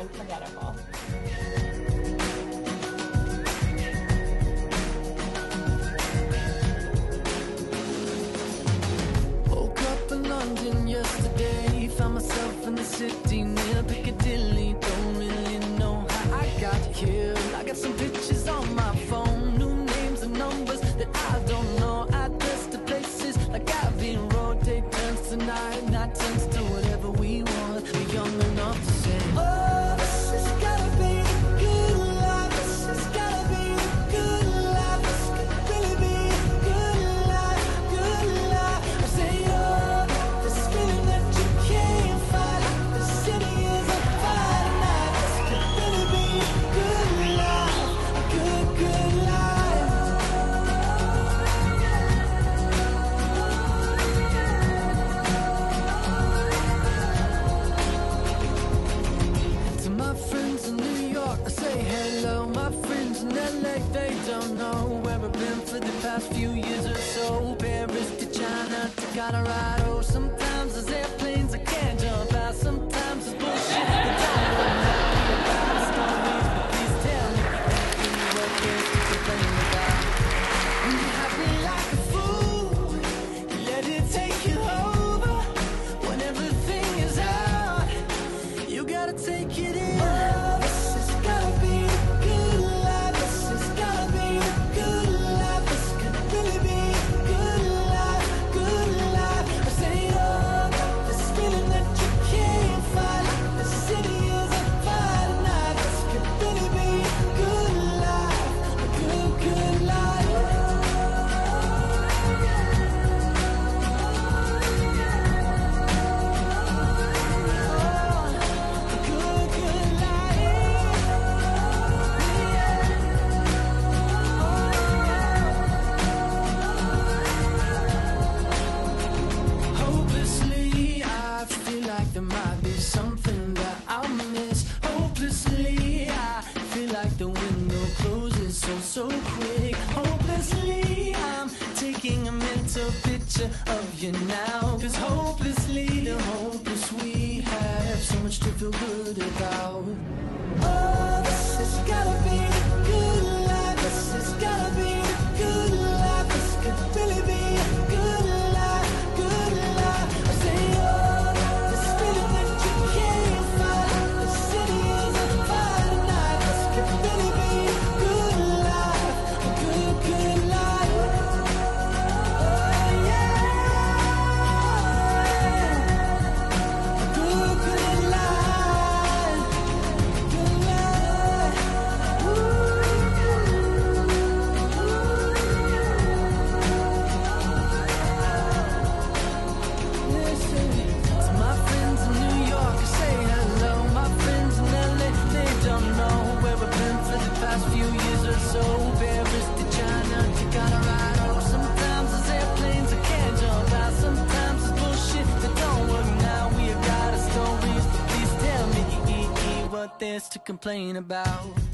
unforgettable. Woke up in London yesterday, found myself in the city near Piccadilly. Don't really know how I got here. I got some pictures on my phone, new names and numbers that I don't know. Address to places like Abbey Road, day turns to night, night turns to whatever we want. We're young enough to say, oh, this is gotta be a good life. This is gotta be a good life. This could really be a good life, good life. I say, oh, this feeling that you can't fight. The city is a fire night. This could really be a good life, a good, good life. To my friends in New York, I say hello. My friends in LA, they don't know where I've been for the past few years or so. Paris to China to Colorado. Sometimes there's airplanes I can't jump out. Sometimes there's bullshit that I don't know about. Stories, but please tell me what is to complain about. You have me like a fool. You let it take you over. When everything is out, you gotta take it in. Oh, this is gotta be a good life. This is gotta be a good life. This could really be a good life, good life. I say, oh, this feeling that you can't fight. The city is a fire night. This could really be a good life, a good, good life. A good, good life. Hopelessly, I feel like there might be something that I'll miss. Hopelessly, I feel like the window closes so quick. Hopelessly, I'm taking a mental picture of you now. Cause hopelessly, the hopeless we have so much to feel good about. Oh, this has gotta be a good life. This has gotta be a good life. This could really be a good life, good life. I say, oh, this feeling that you can't fight. The city is on fire tonight. This could really be a good life, a good, good life. Oh, yeah. A good, good life. Good life. Listen, to my friends in New York, I say hello. My friends in LA, they don't know where I've been for the past few years or so. Paris to China to Colorado. Sometimes there's airplanes I can't jump out. Sometimes there's bullshit that don't work now. We have got our stories, but please tell me what there's to complain about.